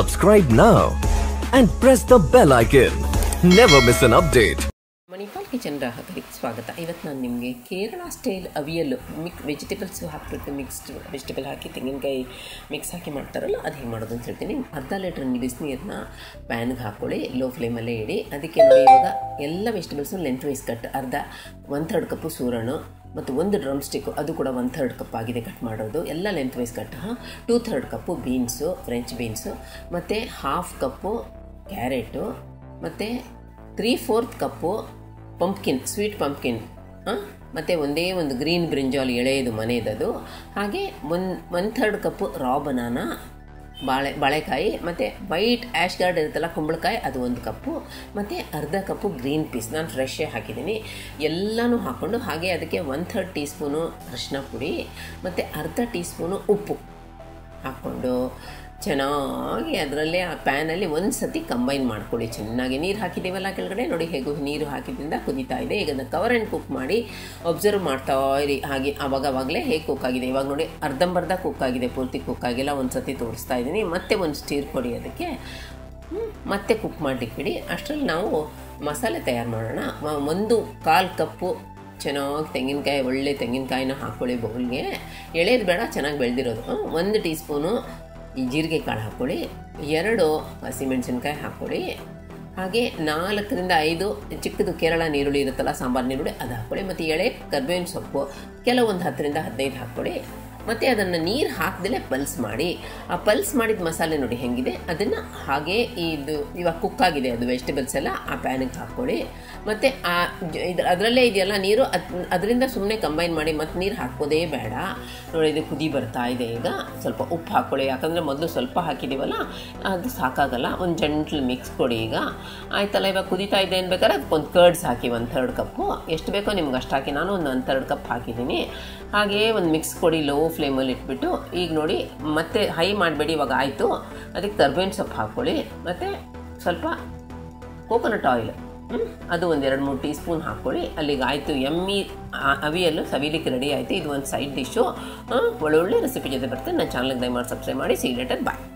Subscribe now and press the bell icon. Never miss an update. Manipal kitchen ग्राहकರಿಗೆ ಸ್ವಾಗತ. ಇವತ್ತು ನಾನು ನಿಮಗೆ ಕೇರಳ ಸ್ಟೈಲ್ ಅವಿಯಲ್ ವೆಜಿಟೇಬಲ್ಸ್ ಹಾಕಿಬಿಟ್ಟು ಮಿಕ್ಸ್ಡ್ ವೆಜಿಟೇಬಲ್ ಹಾಕಿ ತೆಂಗಿನಕಾಯಿ ಮಿಕ್ಸ್ ಹಾಕಿ ಮಾಡ್ತಾರಲ್ಲ ಅದು ಹೇಗೆ ಮಾಡೋದು ಅಂತ ಹೇಳ್ತೀನಿ. ಅರ್ಧ ಲೀಟರ್ ಬಿಸಿನೀರನ್ನ ಪ್ಯಾನ್ಗೆ ಹಾಕೊಳ್ಳಿ, ಲೋ ಫ್ಲೇಮಲ್ಲೇ ಇಡಿ. ಅದಕ್ಕೆ ನೋಡಿ ಇವಾಗ ಎಲ್ಲ ವೆಜಿಟೇಬಲ್ಸ್ನ ಲೆಂತ್ ವೈಸ್ ಕಟ್, ಅರ್ಧ 1/3 ಕಪ್ ಸೂರಣ ಮತ್ತು ಒಂದು ಡ್ರಮ್ ಸ್ಟಿಕ್ಕು, ಅದು ಕೂಡ 1/3 ಕಪ್ ಆಗಿದೆ ಕಟ್ ಮಾಡೋದು. ಎಲ್ಲ length wise cut. 2/3 cup beans, French beans, ಮತ್ತು 1/2 ಕಪ್ಪು ಕ್ಯಾರೆಟು, ಮತ್ತು 3/4 ಕಪ್ಪು ಪಂಪ್ಕಿನ್, ಸ್ವೀಟ್ ಪಂಪ್ಕಿನ್, ಮತ್ತು ಒಂದೇ ಒಂದು ಗ್ರೀನ್ ಬ್ರಿಂಜಾಲ್ ಎಳೆಯದು ಮನೆಯದು. ಹಾಗೆ 1/3 ಕಪ್ಪು ರಾ ಬನಾನಾ, ಬಾಳೆಕಾಯಿ, ಮತ್ತು ವೈಟ್ ಆ್ಯಶ್ ಗಾರ್ಡ್ ಇರುತ್ತಲ್ಲ ಕುಂಬಳಕಾಯಿ, ಅದು 1 ಕಪ್ಪು, ಮತ್ತು ಅರ್ಧ ಕಪ್ಪು ಗ್ರೀನ್ ಪೀಸ್, ನಾನು ಫ್ರೆಶ್ಶೇ ಹಾಕಿದ್ದೀನಿ, ಎಲ್ಲನೂ ಹಾಕ್ಕೊಂಡು. ಹಾಗೆ ಅದಕ್ಕೆ 1/3 ಟೀ ಸ್ಪೂನು ಅರಿಶಿನ ಪುಡಿ ಮತ್ತು ಅರ್ಧ ಟೀ ಸ್ಪೂನು ಉಪ್ಪು ಹಾಕ್ಕೊಂಡು ಚೆನ್ನಾಗಿ ಅದರಲ್ಲೇ ಆ ಪ್ಯಾನಲ್ಲಿ ಒಂದು ಸತಿ ಕಂಬೈನ್ ಮಾಡ್ಕೊಳ್ಳಿ. ಚೆನ್ನಾಗಿ ನೀರು ಹಾಕಿದ್ದೀವಲ್ಲ ಕೆಳಗಡೆ ನೋಡಿ, ಹೇಗೂ ನೀರು ಹಾಕಿದ್ರಿಂದ ಕುದೀತಾ ಇದೆ. ಈಗ ಅದನ್ನು ಕವರ್ ಆ್ಯಂಡ್ ಕುಕ್ ಮಾಡಿ ಅಬ್ಸರ್ವ್ ಮಾಡ್ತಾ ಇರಿ. ಹಾಗೆ ಆವಾಗಲೇ ಹೇಗೆ ಕುಕ್ ಆಗಿದೆ ಇವಾಗ ನೋಡಿ, ಅರ್ಧಂಬರ್ಧ ಕುಕ್ ಆಗಿದೆ, ಪೂರ್ತಿ ಕುಕ್ ಆಗಿಲ್ಲ. ಒಂದು ಸತಿ ತೋರಿಸ್ತಾ ಇದ್ದೀನಿ. ಮತ್ತೆ ಒಂದು ಸ್ಟೀರ್ ಕೊಡಿ, ಅದಕ್ಕೆ ಮತ್ತೆ ಕುಕ್ ಮಾಡಲಿಕ್ಕೆ ಬಿಡಿ. ಅಷ್ಟರಲ್ಲಿ ನಾವು ಮಸಾಲೆ ತಯಾರು ಮಾಡೋಣ. 1/4 ಕಪ್ಪು ಚೆನ್ನಾಗಿ ತೆಂಗಿನಕಾಯಿ, ಒಳ್ಳೆ ತೆಂಗಿನಕಾಯಿನ ಹಾಕ್ಕೊಳ್ಳಿ ಬೌಲ್ಗೆ, ಎಳೆದು ಬೇಡ, ಚೆನ್ನಾಗಿ ಬೆಳೆದಿರೋದು. 1 ಟೀ ಸ್ಪೂನು ಈ ಜೀರಿಗೆ ಕಾಳು ಹಾಕ್ಕೊಳ್ಳಿ, 2 ಹಸಿಮೆಣಸಿನ್ಕಾಯಿ ಹಾಕ್ಕೊಳ್ಳಿ, ಹಾಗೆ 4 ರಿಂದ 5 ಚಿಕ್ಕದು ಕೇರಳ ನೀರುಳ್ಳಿ ಇರುತ್ತಲ್ಲ ಸಾಂಬಾರು ನೀರುಳ್ಳಿ, ಅದು ಹಾಕ್ಕೊಳ್ಳಿ, ಮತ್ತು ಎಳೆ ಕರ್ಬೇವಿನ ಸೊಪ್ಪು ಕೆಲವೊಂದು 10 ರಿಂದ 15 ಹಾಕ್ಕೊಳ್ಳಿ. ಮತ್ತು ಅದನ್ನು ನೀರು ಹಾಕ್ದಲೇ ಪಲ್ಸ್ ಮಾಡಿ. ಆ ಪಲ್ಸ್ ಮಾಡಿದ ಮಸಾಲೆ ನೋಡಿ ಹೆಂಗಿದೆ, ಅದನ್ನು ಹಾಗೇ ಇದು ಇವಾಗ ಕುಕ್ಕಾಗಿದೆ ಅದು ವೆಜಿಟೇಬಲ್ಸ್ ಎಲ್ಲ ಆ ಪ್ಯಾನಿಗೆ ಹಾಕ್ಕೊಳ್ಳಿ. ಮತ್ತು ಆ ಅದರಲ್ಲೇ ಇದೆಯಲ್ಲ ನೀರು, ಅದರಿಂದ ಸುಮ್ಮನೆ ಕಂಬೈನ್ ಮಾಡಿ ಮತ್ತು ನೀರು ಹಾಕೋದೇ ಬೇಡ. ನೋಡಿ ಇದು ಕುದಿ ಬರ್ತಾ ಇದೆ. ಈಗ ಸ್ವಲ್ಪ ಉಪ್ಪು ಹಾಕ್ಕೊಳ್ಳಿ, ಯಾಕಂದರೆ ಮೊದಲು ಸ್ವಲ್ಪ ಹಾಕಿದ್ದೀವಲ್ಲ ಅದು ಸಾಕಾಗಲ್ಲ. ಒಂದು ಜಂಟ್ಲ್ ಮಿಕ್ಸ್ ಕೊಡಿ. ಈಗ ಆಯ್ತಲ್ಲ, ಇವಾಗ ಕುದೀತಾ ಇದೆ ಅನ್ಬೇಕಾದ್ರೆ ಅದಕ್ಕೊಂದು ಕರ್ಡ್ಸ್ ಹಾಕಿ 1/3 ಕಪ್ಪು, ಎಷ್ಟು ಬೇಕೋ ನಿಮ್ಗೆ ಅಷ್ಟು ಹಾಕಿ. ನಾನು ಒಂದು 1/3 ಕಪ್ ಹಾಕಿದ್ದೀನಿ. ಹಾಗೆಯೇ ಒಂದು ಮಿಕ್ಸ್ ಕೊಡಿ ಲೋ ಫ್ಲೇಮಲ್ಲಿ ಇಟ್ಬಿಟ್ಟು. ಈಗ ನೋಡಿ ಮತ್ತೆ ಹೈ ಮಾಡಬೇಡಿ, ಇವಾಗ ಆಯಿತು. ಅದಕ್ಕೆ ಕರ್ಬೇವಿನ ಸೊಪ್ಪು ಹಾಕ್ಕೊಳ್ಳಿ, ಮತ್ತು ಸ್ವಲ್ಪ ಕೋಕೋನಟ್ ಆಯಿಲ್, ಅದು 1-2-3 ಟೀ ಸ್ಪೂನ್ ಹಾಕ್ಕೊಳ್ಳಿ. ಅಲ್ಲಿಗೆ ಆಯಿತು, ಎಮ್ಮಿ ಅವಿಯಲ್ಲು ಸವಿಲಿಕ್ಕೆ ರೆಡಿ ಆಯಿತು. ಇದು ಒಂದು ಸೈಡ್ ಡಿಶ್ಶು. ಒಳ್ಳೊಳ್ಳೆ ರೆಸಿಪಿ ಜೊತೆ ಬರ್ತದೆ. ನನ್ನ ಚಾನಲ್ಗೆ ದಯಮಾಡಿ ಸಬ್ಸ್ಕ್ರೈಬ್ ಮಾಡಿ. See you later, bye.